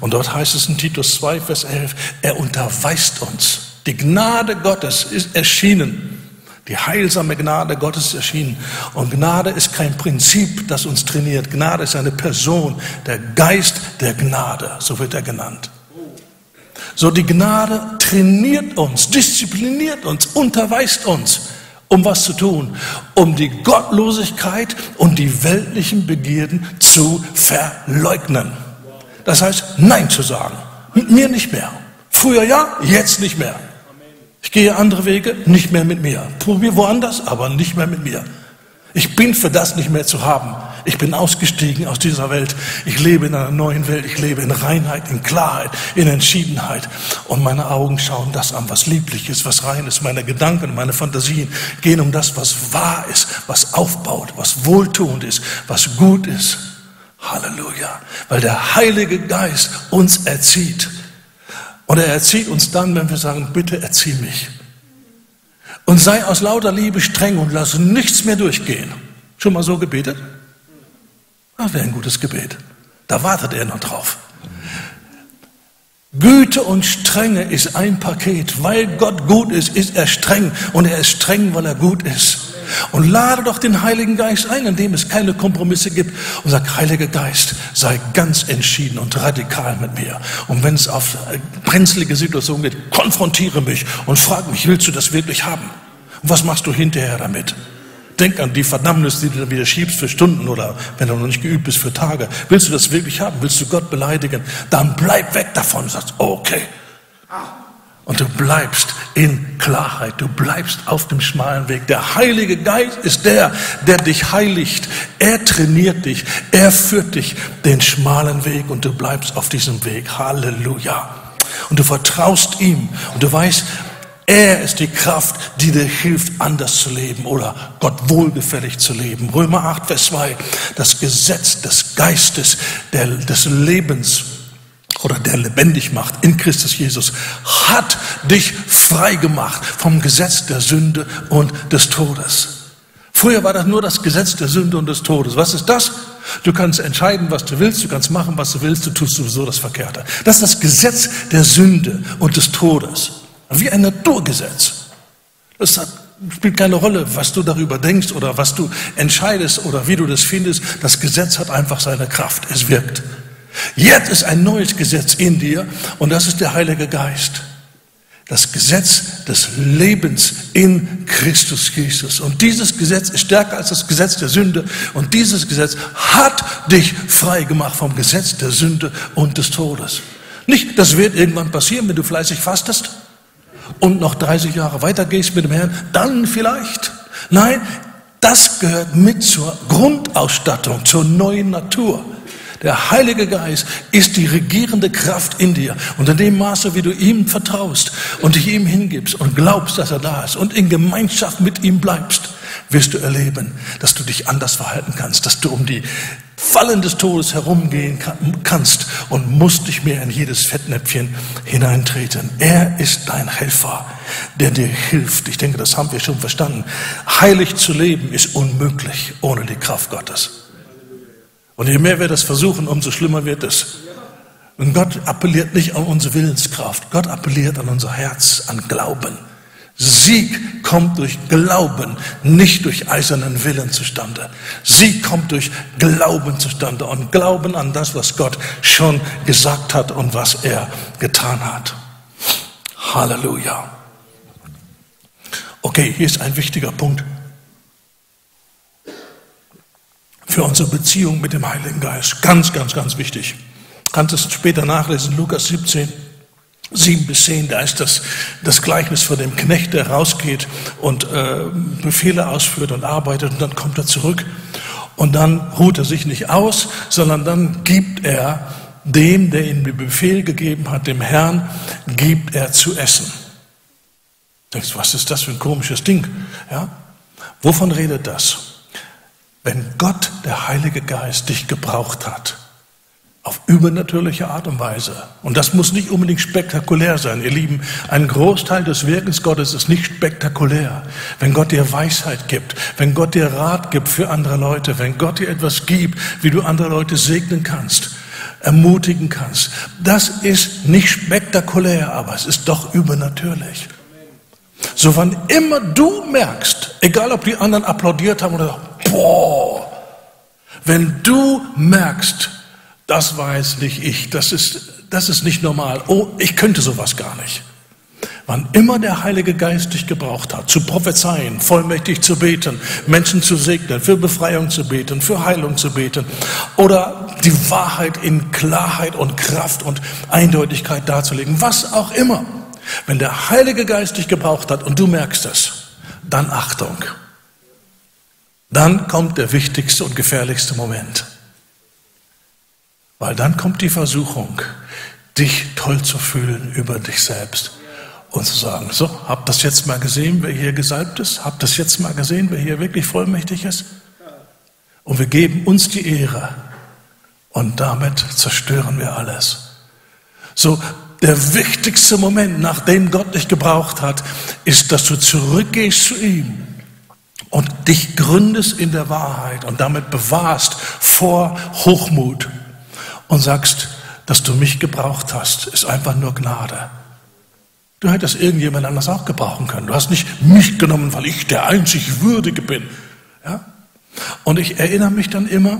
Und dort heißt es in Titus 2, Vers 11, er unterweist uns. Die Gnade Gottes ist erschienen. Die heilsame Gnade Gottes ist erschienen. Und Gnade ist kein Prinzip, das uns trainiert. Gnade ist eine Person, der Geist der Gnade, so wird er genannt. So, die Gnade trainiert uns, diszipliniert uns, unterweist uns, um was zu tun? Um die Gottlosigkeit und die weltlichen Begierden zu verleugnen. Das heißt, Nein zu sagen. Mit mir nicht mehr. Früher ja, jetzt nicht mehr. Ich gehe andere Wege, nicht mehr mit mir. Probier woanders, aber nicht mehr mit mir. Ich bin für das nicht mehr zu haben. Ich bin ausgestiegen aus dieser Welt. Ich lebe in einer neuen Welt. Ich lebe in Reinheit, in Klarheit, in Entschiedenheit. Und meine Augen schauen das an, was lieblich ist, was rein ist. Meine Gedanken, meine Fantasien gehen um das, was wahr ist, was aufbaut, was wohltuend ist, was gut ist. Halleluja. Weil der Heilige Geist uns erzieht. Und er erzieht uns dann, wenn wir sagen, bitte erzieh mich. Und sei aus lauter Liebe streng und lass nichts mehr durchgehen. Schon mal so gebetet? Das wäre ein gutes Gebet. Da wartet er noch drauf. Güte und Strenge ist ein Paket. Weil Gott gut ist er streng. Und er ist streng, weil er gut ist. Und lade doch den Heiligen Geist ein, indem es keine Kompromisse gibt. Und sag, Heiliger Geist, sei ganz entschieden und radikal mit mir. Und wenn es auf brenzlige Situationen geht, konfrontiere mich und frag mich, willst du das wirklich haben? Und was machst du hinterher damit? Denk an die Verdammnis, die du dann wieder schiebst für Stunden oder, wenn du noch nicht geübt bist, für Tage. Willst du das wirklich haben? Willst du Gott beleidigen? Dann bleib weg davon und sagst, okay. Und du bleibst in Klarheit, du bleibst auf dem schmalen Weg. Der Heilige Geist ist der, der dich heiligt. Er trainiert dich, er führt dich den schmalen Weg und du bleibst auf diesem Weg. Halleluja. Und du vertraust ihm und du weißt, er ist die Kraft, die dir hilft, anders zu leben oder Gott wohlgefällig zu leben. Römer 8, Vers 2, das Gesetz des Geistes, des Lebens, oder der lebendig macht in Christus Jesus, hat dich frei gemacht vom Gesetz der Sünde und des Todes. Früher war das nur das Gesetz der Sünde und des Todes. Was ist das? Du kannst entscheiden, was du willst, du kannst machen, was du willst, du tust sowieso das Verkehrte. Das ist das Gesetz der Sünde und des Todes. Wie ein Naturgesetz. Das spielt keine Rolle, was du darüber denkst oder was du entscheidest oder wie du das findest. Das Gesetz hat einfach seine Kraft. Es wirkt. Jetzt ist ein neues Gesetz in dir und das ist der Heilige Geist. Das Gesetz des Lebens in Christus Jesus. Und dieses Gesetz ist stärker als das Gesetz der Sünde. Und dieses Gesetz hat dich frei gemacht vom Gesetz der Sünde und des Todes. Nicht, das wird irgendwann passieren, wenn du fleißig fastest und noch 30 Jahre weitergehst mit dem Herrn, dann vielleicht. Nein, das gehört mit zur Grundausstattung, zur neuen Natur. Der Heilige Geist ist die regierende Kraft in dir. Und in dem Maße, wie du ihm vertraust und dich ihm hingibst und glaubst, dass er da ist und in Gemeinschaft mit ihm bleibst, wirst du erleben, dass du dich anders verhalten kannst, dass du um die Fallen des Todes herumgehen kannst und musst nicht mehr in jedes Fettnäpfchen hineintreten. Er ist dein Helfer, der dir hilft. Ich denke, das haben wir schon verstanden. Heilig zu leben ist unmöglich ohne die Kraft Gottes. Und je mehr wir das versuchen, umso schlimmer wird es. Und Gott appelliert nicht an unsere Willenskraft. Gott appelliert an unser Herz, an Glauben. Sieg kommt durch Glauben, nicht durch eisernen Willen zustande. Sieg kommt durch Glauben zustande und Glauben an das, was Gott schon gesagt hat und was er getan hat. Halleluja. Okay, hier ist ein wichtiger Punkt für unsere Beziehung mit dem Heiligen Geist. Ganz, ganz, ganz wichtig. Du kannst es später nachlesen, Lukas 17. 7 bis 10, da ist das Gleichnis von dem Knecht, der rausgeht und Befehle ausführt und arbeitet und dann kommt er zurück und dann ruht er sich nicht aus, sondern dann gibt er dem, der ihm den Befehl gegeben hat, dem Herrn, gibt er zu essen. Du denkst, was ist das für ein komisches Ding? Ja? Wovon redet das? Wenn Gott, der Heilige Geist, dich gebraucht hat, auf übernatürliche Art und Weise. Und das muss nicht unbedingt spektakulär sein. Ihr Lieben, ein Großteil des Wirkens Gottes ist nicht spektakulär. Wenn Gott dir Weisheit gibt, wenn Gott dir Rat gibt für andere Leute, wenn Gott dir etwas gibt, wie du andere Leute segnen kannst, ermutigen kannst, das ist nicht spektakulär, aber es ist doch übernatürlich. So wann immer du merkst, egal ob die anderen applaudiert haben oder boah, wenn du merkst, das war jetzt nicht ich, das ist nicht normal. Oh, ich könnte sowas gar nicht. Wann immer der Heilige Geist dich gebraucht hat, zu prophezeien, vollmächtig zu beten, Menschen zu segnen, für Befreiung zu beten, für Heilung zu beten oder die Wahrheit in Klarheit und Kraft und Eindeutigkeit darzulegen, was auch immer. Wenn der Heilige Geist dich gebraucht hat und du merkst es, dann Achtung. Dann kommt der wichtigste und gefährlichste Moment. Weil dann kommt die Versuchung, dich toll zu fühlen über dich selbst und zu sagen, so, habt das jetzt mal gesehen, wer hier gesalbt ist? Habt das jetzt mal gesehen, wer hier wirklich vollmächtig ist? Und wir geben uns die Ehre und damit zerstören wir alles. So, der wichtigste Moment, nachdem Gott dich gebraucht hat, ist, dass du zurückgehst zu ihm. Und dich gründest in der Wahrheit und damit bewahrst vor Hochmut. Und sagst, dass du mich gebraucht hast, ist einfach nur Gnade. Du hättest irgendjemand anders auch gebrauchen können. Du hast nicht mich genommen, weil ich der einzig Würdige bin. Ja? Und ich erinnere mich dann immer,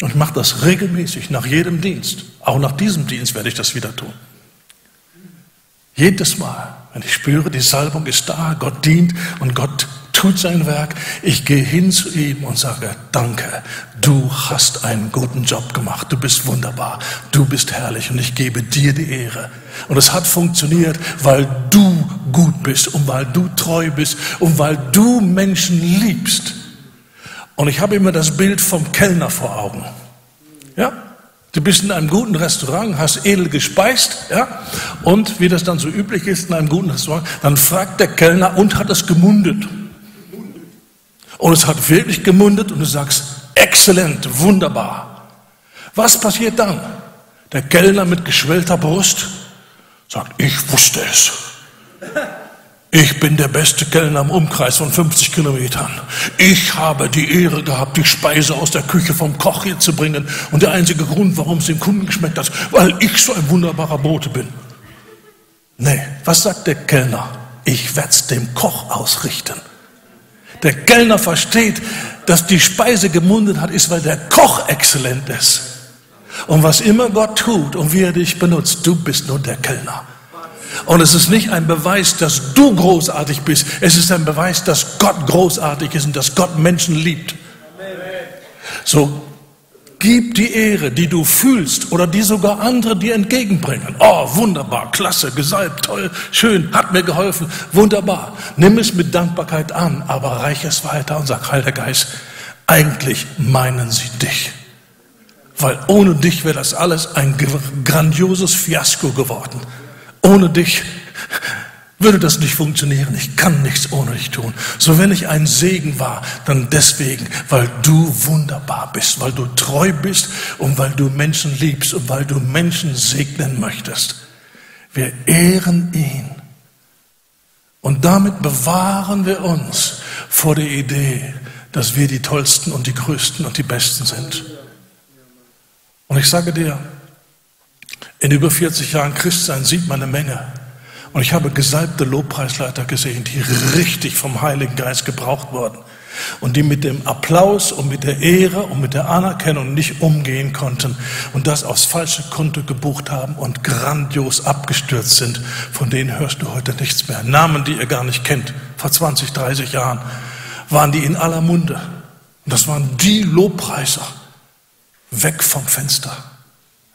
und mache das regelmäßig, nach jedem Dienst. Auch nach diesem Dienst werde ich das wieder tun. Jedes Mal, wenn ich spüre, die Salbung ist da, Gott dient und Gott tut sein Werk, ich gehe hin zu ihm und sage, danke, du hast einen guten Job gemacht, du bist wunderbar, du bist herrlich und ich gebe dir die Ehre. Und es hat funktioniert, weil du gut bist und weil du treu bist und weil du Menschen liebst. Und ich habe immer das Bild vom Kellner vor Augen. Ja? Du bist in einem guten Restaurant, hast edel gespeist, ja? Und wie das dann so üblich ist in einem guten Restaurant, dann fragt der Kellner, und hat es gemundet? Und es hat wirklich gemundet und du sagst, exzellent, wunderbar. Was passiert dann? Der Kellner mit geschwellter Brust sagt, ich wusste es. Ich bin der beste Kellner im Umkreis von 50 Kilometern. Ich habe die Ehre gehabt, die Speise aus der Küche vom Koch hier zu bringen. Und der einzige Grund, warum es dem Kunden geschmeckt hat, weil ich so ein wunderbarer Bote bin. Nee, was sagt der Kellner? Ich werde es dem Koch ausrichten. Der Kellner versteht, dass die Speise gemundet hat, ist, weil der Koch exzellent ist. Und was immer Gott tut und wie er dich benutzt, du bist nur der Kellner. Und es ist nicht ein Beweis, dass du großartig bist. Es ist ein Beweis, dass Gott großartig ist und dass Gott Menschen liebt. So, gib die Ehre, die du fühlst oder die sogar andere dir entgegenbringen. Oh, wunderbar, klasse, gesalbt, toll, schön, hat mir geholfen, wunderbar. Nimm es mit Dankbarkeit an, aber reiche es weiter und sag, Heiliger Geist, eigentlich meinen sie dich. Weil ohne dich wäre das alles ein grandioses Fiasko geworden. Ohne dich würde das nicht funktionieren. Ich kann nichts ohne dich tun. So wenn ich ein Segen war, dann deswegen, weil du wunderbar bist, weil du treu bist und weil du Menschen liebst und weil du Menschen segnen möchtest. Wir ehren ihn. Und damit bewahren wir uns vor der Idee, dass wir die Tollsten und die Größten und die Besten sind. Und ich sage dir, in über 40 Jahren Christsein sieht man eine Menge. Und ich habe gesalbte Lobpreisleiter gesehen, die richtig vom Heiligen Geist gebraucht wurden und die mit dem Applaus und mit der Ehre und mit der Anerkennung nicht umgehen konnten und das aufs falsche Konto gebucht haben und grandios abgestürzt sind. Von denen hörst du heute nichts mehr. Namen, die ihr gar nicht kennt. Vor 20, 30 Jahren waren die in aller Munde. Und das waren die Lobpreiser. Weg vom Fenster.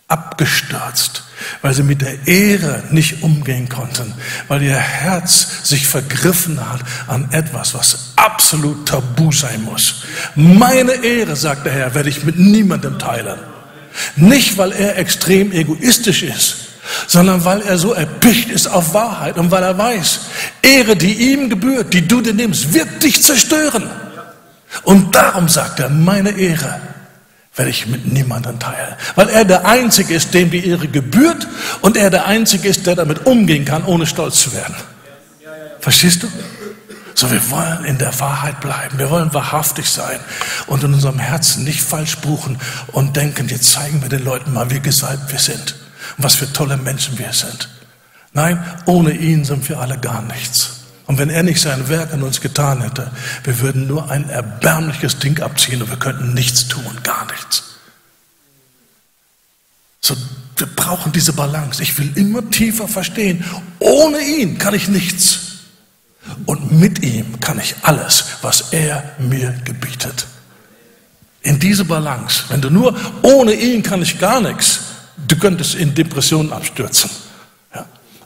Abgestürzt, weil sie mit der Ehre nicht umgehen konnten, weil ihr Herz sich vergriffen hat an etwas, was absolut tabu sein muss. Meine Ehre, sagt der Herr, werde ich mit niemandem teilen. Nicht, weil er extrem egoistisch ist, sondern weil er so erpicht ist auf Wahrheit und weil er weiß, Ehre, die ihm gebührt, die du dir nimmst, wird dich zerstören. Und darum sagt er, meine Ehre werde ich mit niemandem teilen. Weil er der Einzige ist, dem die Ehre gebührt und er der Einzige ist, der damit umgehen kann, ohne stolz zu werden. Verstehst du? So, wir wollen in der Wahrheit bleiben. Wir wollen wahrhaftig sein und in unserem Herzen nicht falsch buchen und denken, jetzt zeigen wir den Leuten mal, wie gesalbt wir sind und was für tolle Menschen wir sind. Nein, ohne ihn sind wir alle gar nichts. Und wenn er nicht sein Werk an uns getan hätte, wir würden nur ein erbärmliches Ding abziehen und wir könnten nichts tun, gar nichts. So, wir brauchen diese Balance. Ich will immer tiefer verstehen, ohne ihn kann ich nichts. Und mit ihm kann ich alles, was er mir gebietet. In diese Balance, wenn du nur, ohne ihn kann ich gar nichts, du könntest in Depressionen abstürzen.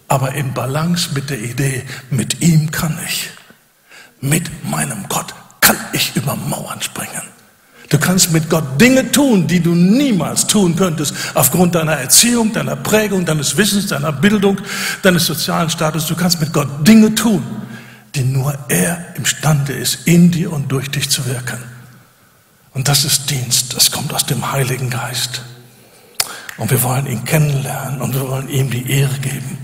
Aber in Balance mit der Idee, mit ihm kann ich. Mit meinem Gott kann ich über Mauern springen. Du kannst mit Gott Dinge tun, die du niemals tun könntest, aufgrund deiner Erziehung, deiner Prägung, deines Wissens, deiner Bildung, deines sozialen Status. Du kannst mit Gott Dinge tun, die nur er imstande ist, in dir und durch dich zu wirken. Und das ist Dienst, das kommt aus dem Heiligen Geist. Und wir wollen ihn kennenlernen und wir wollen ihm die Ehre geben.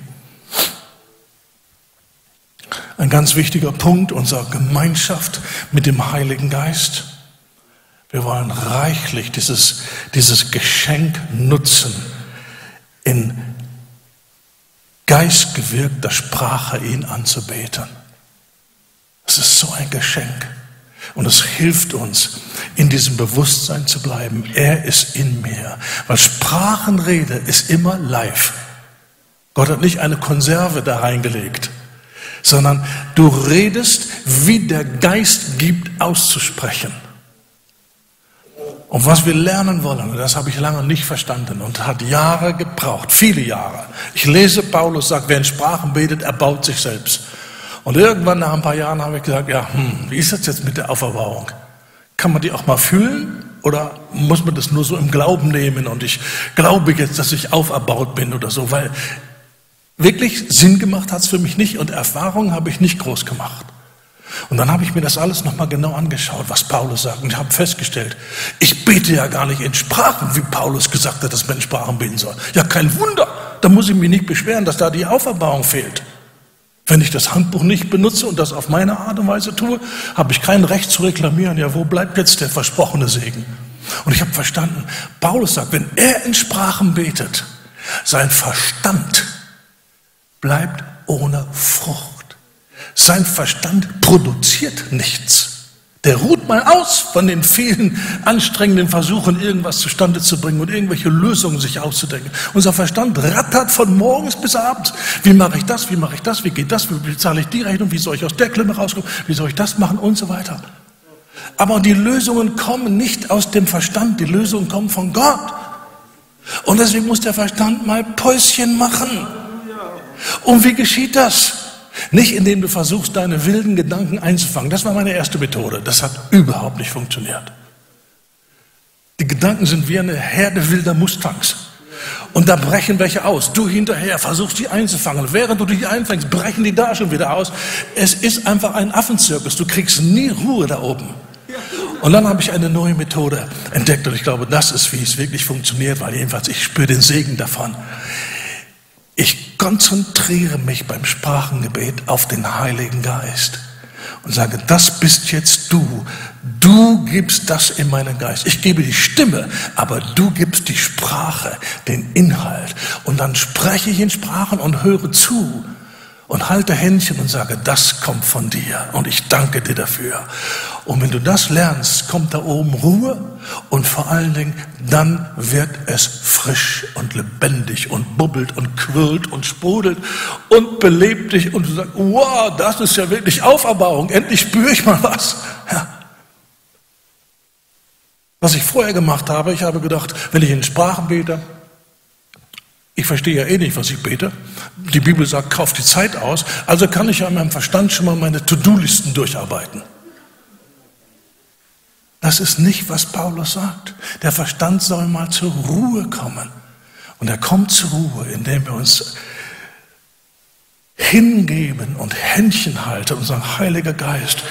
Ein ganz wichtiger Punkt unserer Gemeinschaft mit dem Heiligen Geist. Wir wollen reichlich dieses Geschenk nutzen, in geistgewirkter Sprache ihn anzubeten. Das ist so ein Geschenk. Und es hilft uns, in diesem Bewusstsein zu bleiben. Er ist in mir. Weil Sprachenrede ist immer live. Gott hat nicht eine Konserve da reingelegt, sondern du redest, wie der Geist gibt, auszusprechen. Und was wir lernen wollen, das habe ich lange nicht verstanden und hat Jahre gebraucht, viele Jahre. Ich lese, Paulus sagt, wer in Sprachen betet, erbaut sich selbst. Und irgendwann nach ein paar Jahren habe ich gesagt, wie ist das jetzt mit der Auferbauung? Kann man die auch mal fühlen? Oder muss man das nur so im Glauben nehmen und ich glaube jetzt, dass ich auferbaut bin oder so, weil wirklich Sinn gemacht hat es für mich nicht und Erfahrung habe ich nicht groß gemacht. Und dann habe ich mir das alles nochmal genau angeschaut, was Paulus sagt. Und ich habe festgestellt, ich bete ja gar nicht in Sprachen, wie Paulus gesagt hat, dass man in Sprachen beten soll. Ja, kein Wunder, da muss ich mich nicht beschweren, dass da die Auferbauung fehlt. Wenn ich das Handbuch nicht benutze und das auf meine Art und Weise tue, habe ich kein Recht zu reklamieren, ja, wo bleibt jetzt der versprochene Segen? Und ich habe verstanden, Paulus sagt, wenn er in Sprachen betet, sein Verstand bleibt ohne Frucht. Sein Verstand produziert nichts. Der ruht mal aus von den vielen anstrengenden Versuchen, irgendwas zustande zu bringen und irgendwelche Lösungen sich auszudenken. Unser Verstand rattert von morgens bis abends. Wie mache ich das? Wie mache ich das? Wie geht das? Wie bezahle ich die Rechnung? Wie soll ich aus der Klemme rauskommen? Wie soll ich das machen? Und so weiter. Aber die Lösungen kommen nicht aus dem Verstand. Die Lösungen kommen von Gott. Und deswegen muss der Verstand mal Päuschen machen. Und wie geschieht das? Nicht, indem du versuchst, deine wilden Gedanken einzufangen. Das war meine erste Methode. Das hat überhaupt nicht funktioniert. Die Gedanken sind wie eine Herde wilder Mustangs. Und da brechen welche aus. Du hinterher versuchst, die einzufangen. Während du dich einfängst, brechen die da schon wieder aus. Es ist einfach ein Affenzirkus. Du kriegst nie Ruhe da oben. Und dann habe ich eine neue Methode entdeckt. Und ich glaube, das ist, wie es wirklich funktioniert. Weil jedenfalls, ich spüre den Segen davon. Ich konzentriere mich beim Sprachengebet auf den Heiligen Geist. Und sage, das bist jetzt du. Du gibst das in meinen Geist. Ich gebe die Stimme, aber du gibst die Sprache, den Inhalt. Und dann spreche ich in Sprachen und höre zu. Und halte Händchen und sage, das kommt von dir. Und ich danke dir dafür. Und wenn du das lernst, kommt da oben Ruhe. Und vor allen Dingen, dann wird es frisch und lebendig und bubbelt und quirlt und sprudelt und belebt dich. Und du sagst, wow, das ist ja wirklich Auferbauung. Endlich spüre ich mal was. Ja. Was ich vorher gemacht habe, ich habe gedacht, wenn ich in Sprachen bete, ich verstehe ja eh nicht, was ich bete. Die Bibel sagt, kauf die Zeit aus. Also kann ich ja in meinem Verstand schon mal meine To-Do-Listen durcharbeiten. Das ist nicht, was Paulus sagt. Der Verstand soll mal zur Ruhe kommen. Und er kommt zur Ruhe, indem wir uns hingeben und Händchen halten und sagen, Heiliger Geist,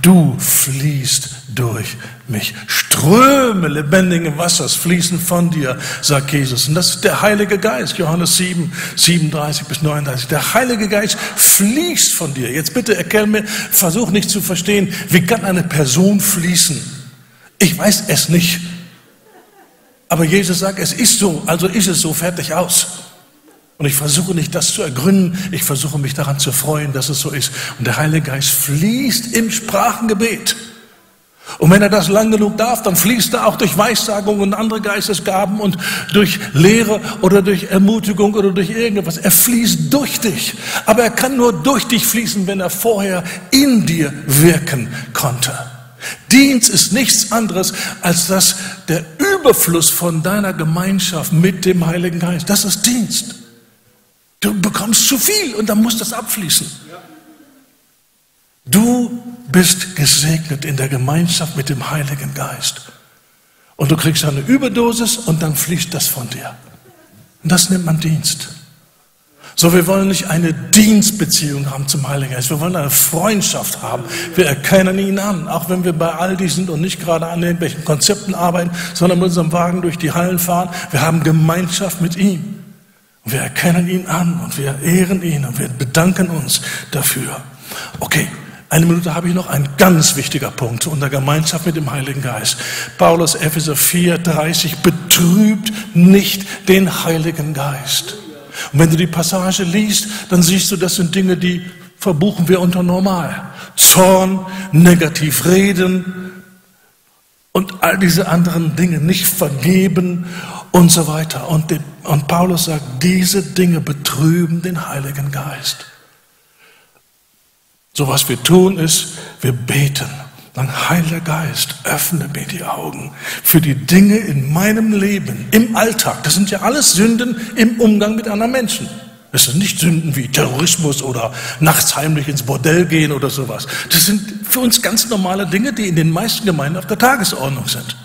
du fließt durch mich. Ströme lebendigen Wassers fließen von dir, sagt Jesus. Und das ist der Heilige Geist, Johannes 7, 37 bis 39. Der Heilige Geist fließt von dir. Jetzt bitte erklär mir, versuch nicht zu verstehen, wie kann eine Person fließen? Ich weiß es nicht. Aber Jesus sagt, es ist so, also ist es so, fertig, aus. Und ich versuche nicht, das zu ergründen. Ich versuche mich daran zu freuen, dass es so ist. Und der Heilige Geist fließt im Sprachengebet. Und wenn er das lang genug darf, dann fließt er auch durch Weissagungen und andere Geistesgaben und durch Lehre oder durch Ermutigung oder durch irgendwas. Er fließt durch dich. Aber er kann nur durch dich fließen, wenn er vorher in dir wirken konnte. Dienst ist nichts anderes, als dass der Überfluss von deiner Gemeinschaft mit dem Heiligen Geist, das ist Dienst. Du bekommst zu viel und dann muss das abfließen. Du bist gesegnet in der Gemeinschaft mit dem Heiligen Geist. Und du kriegst eine Überdosis und dann fließt das von dir. Und das nennt man Dienst. So, wir wollen nicht eine Dienstbeziehung haben zum Heiligen Geist. Wir wollen eine Freundschaft haben. Wir erkennen ihn an, auch wenn wir bei Aldi sind und nicht gerade an irgendwelchen Konzepten arbeiten, sondern mit unserem Wagen durch die Hallen fahren. Wir haben Gemeinschaft mit ihm. Und wir erkennen ihn an und wir ehren ihn und wir bedanken uns dafür. Okay, eine Minute habe ich noch. Ein ganz wichtiger Punkt unter Gemeinschaft mit dem Heiligen Geist. Paulus, Epheser 4, 30, betrübt nicht den Heiligen Geist. Und wenn du die Passage liest, dann siehst du, das sind Dinge, die verbuchen wir unter normal. Zorn, negativ reden und all diese anderen Dinge, nicht vergeben und so weiter. Und Paulus sagt, diese Dinge betrüben den Heiligen Geist. So, was wir tun ist, wir beten. Dann, Heiliger Geist, öffne mir die Augen für die Dinge in meinem Leben, im Alltag. Das sind ja alles Sünden im Umgang mit anderen Menschen. Das sind nicht Sünden wie Terrorismus oder nachts heimlich ins Bordell gehen oder sowas. Das sind für uns ganz normale Dinge, die in den meisten Gemeinden auf der Tagesordnung sind.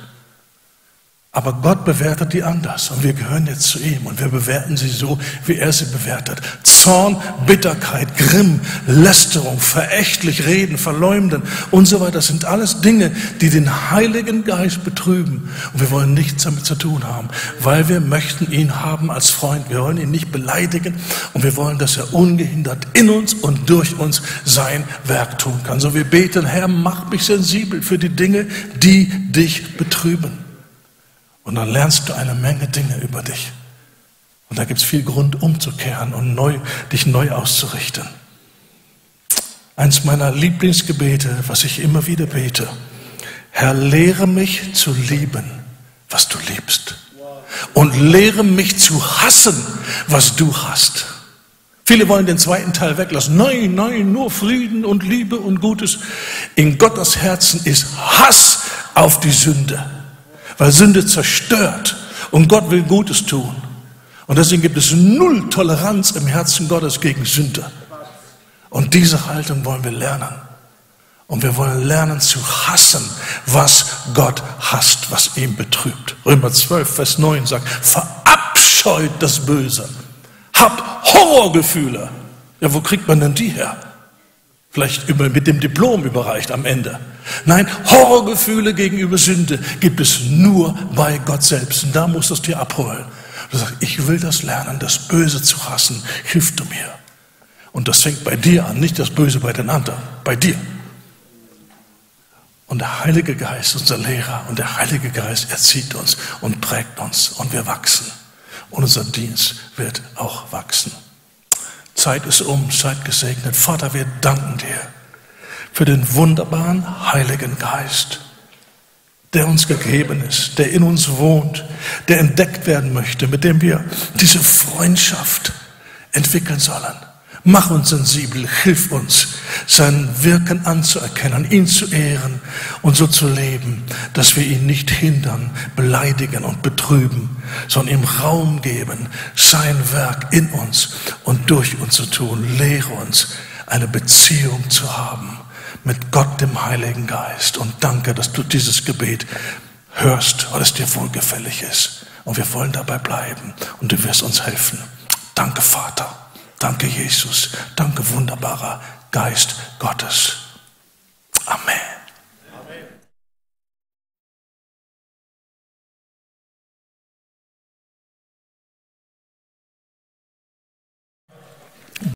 Aber Gott bewertet die anders und wir gehören jetzt zu ihm und wir bewerten sie so, wie er sie bewertet. Zorn, Bitterkeit, Grimm, Lästerung, verächtlich reden, verleumden und so weiter. Das sind alles Dinge, die den Heiligen Geist betrüben. Und wir wollen nichts damit zu tun haben, weil wir möchten ihn haben als Freund. Wir wollen ihn nicht beleidigen und wir wollen, dass er ungehindert in uns und durch uns sein Werk tun kann. So, wir beten, Herr, mach mich sensibel für die Dinge, die dich betrüben. Und dann lernst du eine Menge Dinge über dich. Und da gibt es viel Grund, umzukehren und dich neu auszurichten. Eins meiner Lieblingsgebete, was ich immer wieder bete. Herr, lehre mich zu lieben, was du liebst. Und lehre mich zu hassen, was du hast. Viele wollen den zweiten Teil weglassen. Nein, nein, nur Frieden und Liebe und Gutes. In Gottes Herzen ist Hass auf die Sünde. Weil Sünde zerstört und Gott will Gutes tun. Und deswegen gibt es null Toleranz im Herzen Gottes gegen Sünde. Und diese Haltung wollen wir lernen. Und wir wollen lernen zu hassen, was Gott hasst, was ihn betrübt. Römer 12, Vers 9 sagt, verabschiedet verabscheut das Böse, habt Horrorgefühle. Ja, wo kriegt man denn die her? Vielleicht mit dem Diplom überreicht am Ende. Nein, Horrorgefühle gegenüber Sünde gibt es nur bei Gott selbst. Und da musst du es dir abholen. Du sagst, ich will das lernen, das Böse zu hassen, hilf du mir. Und das fängt bei dir an, nicht das Böse bei den anderen, bei dir. Und der Heilige Geist ist unser Lehrer und der Heilige Geist erzieht uns und prägt uns und wir wachsen. Und unser Dienst wird auch wachsen. Zeit ist um, seid gesegnet. Vater, wir danken dir für den wunderbaren Heiligen Geist, der uns gegeben ist, der in uns wohnt, der entdeckt werden möchte, mit dem wir diese Freundschaft entwickeln sollen. Mach uns sensibel, hilf uns, sein Wirken anzuerkennen, ihn zu ehren und so zu leben, dass wir ihn nicht hindern, beleidigen und betrüben, sondern ihm Raum geben, sein Werk in uns und durch uns zu tun. Lehre uns, eine Beziehung zu haben mit Gott, dem Heiligen Geist. Und danke, dass du dieses Gebet hörst, weil es dir wohlgefällig ist. Und wir wollen dabei bleiben und du wirst uns helfen. Danke, Vater. Danke, Jesus. Danke, wunderbarer Geist Gottes. Amen.